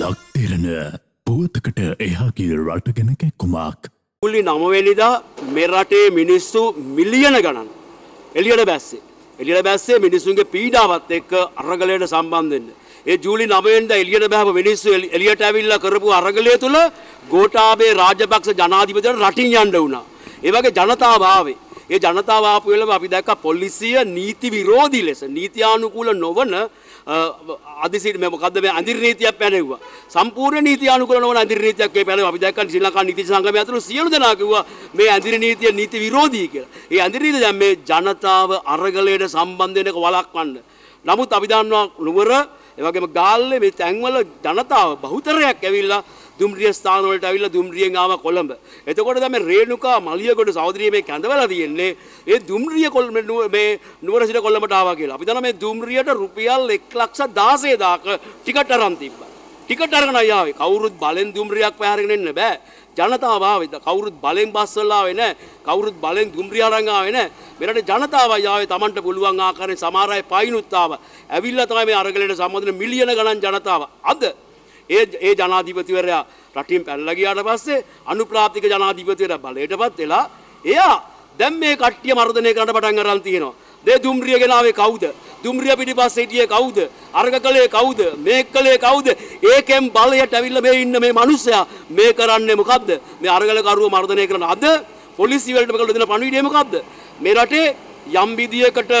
ලක්තිරණ පුවතකට එහා ගිය රට ගැන කැක්කුමක්. මුලින් 9 වෙනිදා මේ රටේ මිනිස්සු මිලියන ගණන් එළියට බැස්සේ. එළියට බැස්සේ මිනිසුන්ගේ පීඩාවත් එක්ක අරගලයට සම්බන්ධ වෙන්න. ඒ ජූලි 9 වෙනිදා එළියට බහපු මිනිස්සු එළියට ඇවිල්ලා කරපු අරගලය තුල ගෝඨාභය රාජපක්ෂ ජනාධිපතිට රටින් යන්න වුණා. ඒ වගේ ජනතාව ආවේ. ඒ ජනතාව ආපු වෙලාව අපි දැක්කා පොලිසිය නීති විරෝධී ලෙස නීත්‍යානුකූල නොවන අදිසි මේ මොකද්ද මේ අඳිර නීතියක් පැනෙව්වා සම්පූර්ණ නීත්‍යානුකූල නොවන අඳිර නීතියක් මේ පැනෙව්වා. අපි දැක්කා ශ්‍රී ලංකා නීති සංගමය අතර සියලු දෙනා කිව්වා මේ අඳිර නීතිය නීති විරෝධී කියලා. ඒ අඳිර නීතිය දැන් මේ ජනතාව අරගලයට සම්බන්ධ වෙන එක වළක්වන්න. නමුත් අපි දන්නවා නුවර ඒ වගේම ගාල්ලේ මේ තැන්වල ජනතාව බහුතරයක් ඇවිල්ලා දුම්රිය ස්ථාන වලට ඇවිල්ලා දුම්රියෙන් ආවා කොළඹ. එතකොට තමයි රේණුකා මලියගොඩ සහෝදරිය මේ කැඳවලා තියෙන්නේ. ඒ දුම්රිය මේ නුවර සිට කොළඹට ආවා කියලා. අපි දන්නා මේ දුම්රියට රුපියල් 1,16,000ක ටිකට් අරන් තිබ්බා. ටිකට් අරගෙන ආවේ. කවුරුත් බලෙන් දුම්රියක් පැහැරගෙන එන්න බෑ. ජනතාව ආවේ. කවුරුත් බලෙන් බස් වල ආවේ නැහැ. කවුරුත් බලෙන් දුම්රිය අරන් ආවේ නැහැ. මෙරට ජනතාවයි ආවේ Tamanට පුළුවන් ආකාරයෙන් සමහර අය පයින්ුත් ආවා. ඇවිල්ලා තමයි මේ අරගලයට සම්බන්ධ මිලියන ගණන් ජනතාව අද ඒ ජනාධිපතිවරයා රටින් පැනලා ගියාට පස්සේ අනුප්‍රාප්තික ජනාධිපතිවරයා බලයටපත් වෙලා එයා දැන් මේ කට්ටිය මර්ධනය කරන්න පටන් අරන් තියෙනවා. දේ දුම්රිය ගෙනාවේ කවුද? දුම්රිය පිටිපස්සේ හිටියේ කවුද? අර්ගකලේ කවුද? මේකලේ කවුද? ඒකෙන් බලයට ඇවිල්ලා මේ ඉන්න මේ මිනිස්සයා මේ කරන්නේ මොකද්ද? මේ අර්ගල කරුව මර්ධනය කරන අද පොලිසිය වලට මේකට දෙන පණිවිඩය මොකද්ද? මේ රටේ යම් විදියකට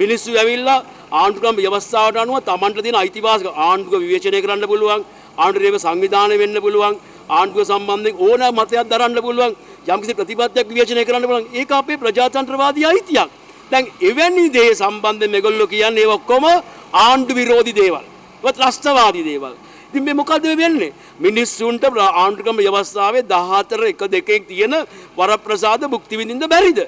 මිනිස්සු ඇවිල්ලා ආණ්ඩුක්‍රම ව්‍යවස්ථාවට අනුව තමන්ට තියෙන අයිතිවාසිකම් ආණ්ඩුක විවේචනය කරන්න පුළුවන්, ආණ්ඩුවේ සංවිධානය වෙන්න පුළුවන්, ආණ්ඩුව සම්බන්ධයෙන් ඕනෑම මතයක් දරන්න පුළුවන්, යම්කිසි ප්‍රතිපත්තියක් විවේචනය කරන්න පුළුවන්. ඒක අපේ ප්‍රජාතන්ත්‍රවාදී අයිතියක්. දැන් එවැනි දේ සම්බන්ධයෙන් මේගොල්ලෝ කියන්නේ ඒ ඔක්කොම ආණ්ඩු විරෝධී දේවල්. ඒවත් ත්‍රස්තවාදී දේවල්. ඉතින් මේ මොකද වෙන්නේ? මිනිස්සුන්ට ආණ්ඩුක්‍රම ව්‍යවස්ථාවේ 14 1 2 තියෙන වරප්‍රසාද භුක්ති විඳින්න බැරිද?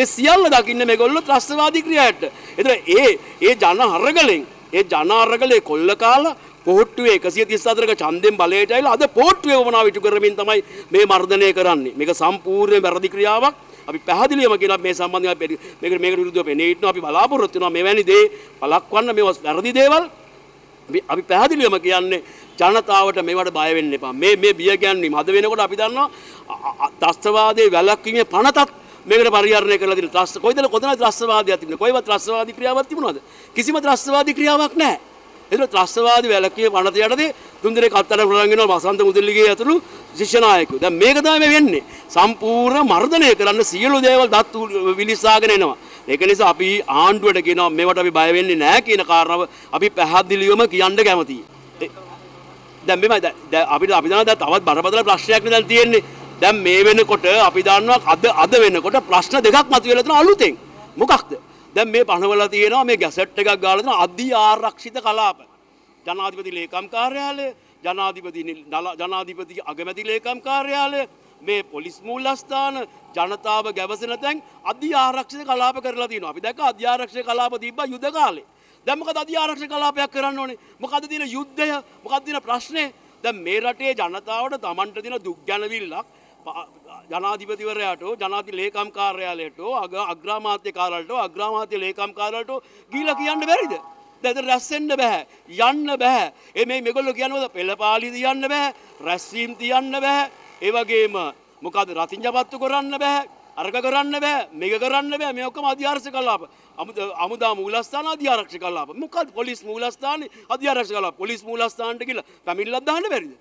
ඒ සියල්ල දකින්න මේගොල්ලෝ ත්‍රස්තවාදී ක්‍රියාවට. ඒතර ඒ ජන අරගලෙන් ඒ ජන අරගලේ කොල්ල කාලා පොහොට්ටුවේ 134ක ඡන්දෙන් බලයට ඇවිල්ලා අද පොහොට්ටුවේ වමනාව ඉටු කරමින් තමයි මේ මර්ධනය කරන්නේ. මේක සම්පූර්ණ වැරදි ක්‍රියාවක්. අපි පැහැදිලිවම කියලා මේ සම්බන්ධයෙන් මේකට විරුද්ධව පෙනී සිටිනවා. අපි බලාපොරොත්තු වෙනවා මෙවැනි දේ පළක්වන්න මේ වැරදි දේවල්. අපි පැහැදිලිවම කියන්නේ ජනතාවට මේවට බය වෙන්න එපා. මේ බිය ගැනීම හද වෙනකොට අපි දන්නවා ත්‍රස්තවාදයේ වැළැක්වීමේ පනතක් මේකට පරිහරණය කරලා දින ත්‍රස්ත කොයිදල කොතනද ත්‍රස්තවාදයක් තිබුණේ? කොයිවත් ත්‍රස්තවාදී ක්‍රියාවක් තිබුණාද? කිසිම ත්‍රස්තවාදී ක්‍රියාවක් නැහැ. ඒතර ත්‍රස්තවාදී වැළකීමේ පනත යටතේ තුන්දෙනෙක් අත්අඩංගුවට ලං වෙනවා වසන්ත මුදල්ලිගේ ඇතුළු ශිෂ්‍ය නායකයෝ. දැන් මේක තමයි මේ වෙන්නේ. සම්පූර්ණ මර්ධනය කරන්න සියලු දේවල් දත් විනිසාගෙන එනවා. ඒක නිසා අපි ආණ්ඩුවට කියනවා මේවට අපි බය වෙන්නේ නැහැ කියන කාරණාව අපි පැහැදිලිවම කියන්න කැමතියි. දැන් මේවා දැන් අපි දන්නවා දැන් තවත් බරපතල ප්‍රශ්නයක් නේ දැන් තියෙන්නේ. දැන් මේ වෙනකොට අපි දන්නවා අද වෙනකොට ප්‍රශ්න දෙකක් මතුවලා තියෙනවා අලුතෙන්. මොකක්ද? දැන් මේ පනවලා තියෙනවා මේ ගැසට් එකක් ගාලා තියෙනවා අධි ආරක්ෂිත කලාප. ජනාධිපති ලේකම් කාර්යාලය, ජනාධිපති අගමැති ලේකම් කාර්යාලය, මේ පොලිස් මූලස්ථාන, ජනතාව ගැවසෙන තැන් අධි ආරක්ෂිත කලාප කරලා තියෙනවා. අපි දැක්ක අධි ආරක්ෂිත කලාප තිබ්බා යුද කාලේ. දැන් මොකද අධි ආරක්ෂිත කලාපයක් කරන්න ඕනේ? මොකද්ද තියෙන යුද්ධය? මොකද්ද තියෙන ප්‍රශ්නේ? දැන් මේ රටේ ජනතාවට Tamanට දෙන දුක් ගැනවිල්ලක් ජනාධිපතිවරයාට ජනාධිපති ලේකම් කාර්යාලයට අග්‍රාමාත්‍ය කාර්යාලයට අග්‍රාමාත්‍ය ලේකම් කාර්යාලයට ගිහිලා කියන්න බැරිද? දැන් රැස් වෙන්න බෑ, යන්න බෑ. මේ මේගොල්ලෝ කියනවා පෙළපාලිය තියන්න බෑ, රැස්වීම් තියන්න බෑ. ඒ වගේම මොකද රතිඤ්ඤපත්තු කරන්න බෑ, අරග කරන්න බෑ, මේක කරන්න බෑ. මේ ඔක්කොම අධිආරක්ෂක කලාප. අමුදා මූලස්ථාන අධිආරක්ෂක කලාප. මොකද පොලිස් මූලස්ථානේ අධිආරක්ෂක කලාප. පොලිස් මූලස්ථානට ගිහිලා පැමිණිල්ලක් දාන්න බැරිද?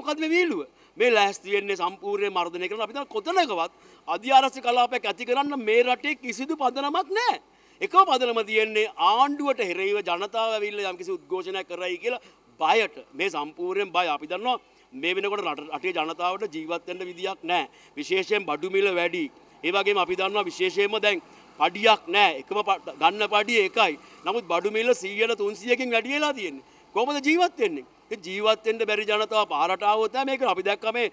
මොකද මේ වීලුව? මේ ලෑස්ති වෙන්නේ සම්පූර්ණ මර්ධනය කරන අපි දැන් කොතනකවත් අධිආරක්ෂක කලාපයක් ඇති කරන්න මේ රටේ කිසිදු පදනමක් නැහැ. එකම පදනම තියෙන්නේ ආණ්ඩුවට හිරෙයිව ජනතාව ඇවිල්ලා යම්කිසි උද්ඝෝෂණයක් කරයි කියලා බයට. මේ සම්පූර්ණයෙන් බය. අපි දන්නවා මේ වෙනකොට රටේ ජනතාවට ජීවත් වෙන්න විදියක් නැහැ. විශේෂයෙන් බඩු මිල වැඩි. ඒ වගේම අපි දන්නවා විශේෂයෙන්ම දැන් පඩියක් නැහැ. එකම ගන්න පඩිය එකයි. නමුත් බඩු මිල 100%කින් වැඩි වෙලා තියෙන්නේ. කොහොමද ජීවත් වෙන්නේ? ජීවත් වෙන්න බැරි ජනතාව පාරට ආවොත් නෑ මේක අපි දැක්කම මේ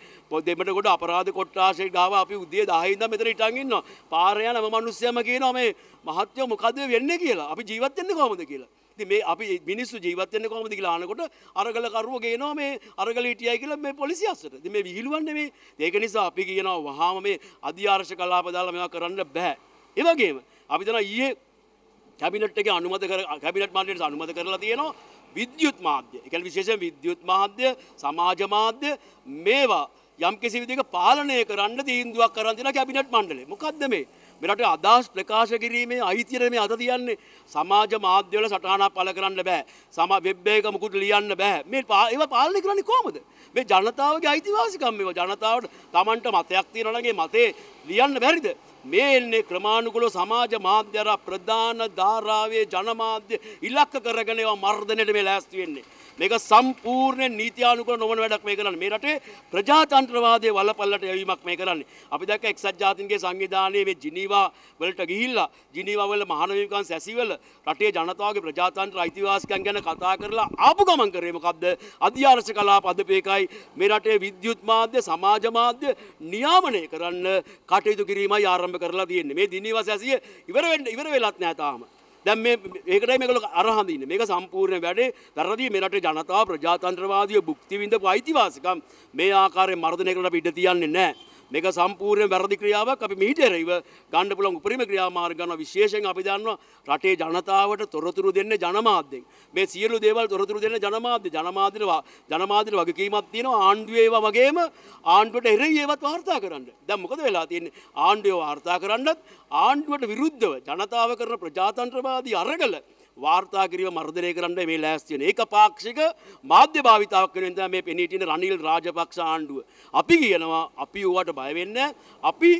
දෙමඩ කොට අපරාධ කොට්ටාශේ ගාව අපි උදේ 10 ඉඳන් මෙතන ඉටන් ඉන්නවා. පාර යන හැම මිනිස්සයම කියනවා මේ මහත්යෝ මොකද වෙන්නේ කියලා. අපි ජීවත් වෙන්නේ කොහොමද කියලා. ඉතින් මේ අපි මිනිස්සු ජීවත් වෙන්නේ කොහොමද කියලා අහනකොට අරගල කරුවෝ කියනවා මේ අරගල හිටියයි කියලා මේ පොලිසිය අස්සට. ඉතින් මේ විහිළුවන්නේ මේ. ඒක නිසා අපි කියනවා වහාම මේ අධිආරක්ෂක කලාප දාලා මේවා කරන්න බෑ. ඒ වගේම අපි දන්නා ඊයේ කැබිනට් එකේ අනුමත කැබිනට් මණ්ඩලයට අනුමත කරලා තියෙනවා විද්‍යුත් මාධ්‍ය, ඒ කියන්නේ විශේෂයෙන් විද්‍යුත් මාධ්‍ය, සමාජ මාධ්‍ය මේවා යම්කිසි විදිහක පාලනය කරන්න තීන්දුවක් කරන් දෙනවා කැබිනට් මණ්ඩලය. මොකද්ද මේ? මේ රටේ අදහස් ප්‍රකාශ කිරීමේ අයිතිය මේ අද තියන්නේ. සමාජ මාධ්‍ය වල සටහනක් පළ කරන්න බෑ. සමා වෙබ් එකක මුකුත් ලියන්න බෑ. මේ ඒවා පාලනය කරන්නේ කොහොමද? මේ ජනතාවගේ අයිතිවාසිකම් මේවා. ජනතාවට Tamanට මතයක් තියනවා නම් ඒ මතේ ලියන්න බැරිද? මේ එන්නේ ක්‍රමානුකූලව සමාජ මාධ්‍ය අර ප්‍රධාන ධාරාවේ ජනමාධ්‍ය ඉලක්ක කරගෙන ඒවා මර්ධනයට මේ ලෑස්ති වෙන්නේ. මේක සම්පූර්ණ නීතියානුකූල නොවන වැඩක් මේ කරන්නේ. මේ රටේ ප්‍රජාතන්ත්‍රවාදයේ වලපල්ලට යැවීමක් මේ කරන්නේ. අපි දැක්ක එක්සත් ජාතීන්ගේ සංවිධානයේ මේ ජිනීවා වලට ගිහිල්ලා ජිනීවා වල මහානවිකයන් සැසිවල රටේ ජනතාවගේ ප්‍රජාතන්ත්‍ර අයිතිවාසිකම් ගැන කතා කරලා ආපු ගමන් කරේ මොකද්ද? අධ්‍යාරස කලාප අධිපේකයි මේ රටේ විද්‍යුත් මාධ්‍ය සමාජ මාධ්‍ය නියාමනය කරන්න කටයුතු කිරීමයි ආරම්භ කරලා තියෙන්නේ. මේ ජිනීවා සැසිය ඉවර වෙලත් නැහැ තාම. දැන් මේ ඒකටයි මේගොල්ලෝ අරහඳින්නේ. මේක සම්පූර්ණ වැඩේ දරදී මේ රටේ ජනතාව ප්‍රජාතන්ත්‍රවාදීව භුක්ති විඳපු අයිතිවාසිකම් මේ ආකාරයෙන් මර්ධනය කරලා අපි ඉඩ තියන්නේ නැහැ. මේක සම්පූර්ණ වැරදි ක්‍රියාවක්. අපි මිහිදෙරෙයිව ගන්න පුළුවන් උපරිම ක්‍රියාමාර්ග ගන්න විශේෂයෙන් අපි දන්නවා රටේ ජනතාවට තොරතුරු දෙන්නේ ජනමාධ්‍යෙන්. මේ සියලු දේවල් තොරතුරු දෙන්නේ ජනමාධ්‍ය. ජනමාධ්‍යට වගකීමක් තියෙනවා ආණ්ඩුවේ ඒවා වගේම ආණ්ඩුවට එරෙහි ඒවත් වාර්තා කරන්න. දැන් මොකද වෙලා තියෙන්නේ? ආණ්ඩුව වාර්තා කරන්නත් ආණ්ඩුවට විරුද්ධව ජනතාව කරන ප්‍රජාතන්ත්‍රවාදී අරගල වාර්තා කිරීම මර්ධනය කරන්න මේ ලෑස්ති වෙන. ඒක පාක්ෂික මාධ්‍ය භාවිතාවක් වෙන නිසා මේ පෙනී සිටින රනිල් රාජපක්ෂ ආණ්ඩුව. අපි කියනවා අපි ඌවට බය වෙන්නේ අපි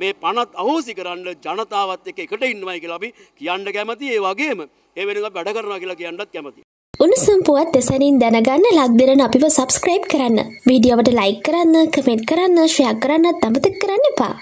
මේ පනත් අහෝසි කරන්න ජනතාවත් එක්ක එකට ඉන්නවයි කියලා අපි කියන්න කැමතියි. ඒ වගේම ඒ වෙනුවෙන් වැඩ කරනවා කියලා කියන්නත් කැමතියි. උණුසුම් පුවත් දෙසනින් දැනගන්න ලක්දිරණ අපිව subscribe කරන්න. වීඩියෝවට like කරන්න, comment කරන්න, share කරන්නත් අමතක කරන්න එපා.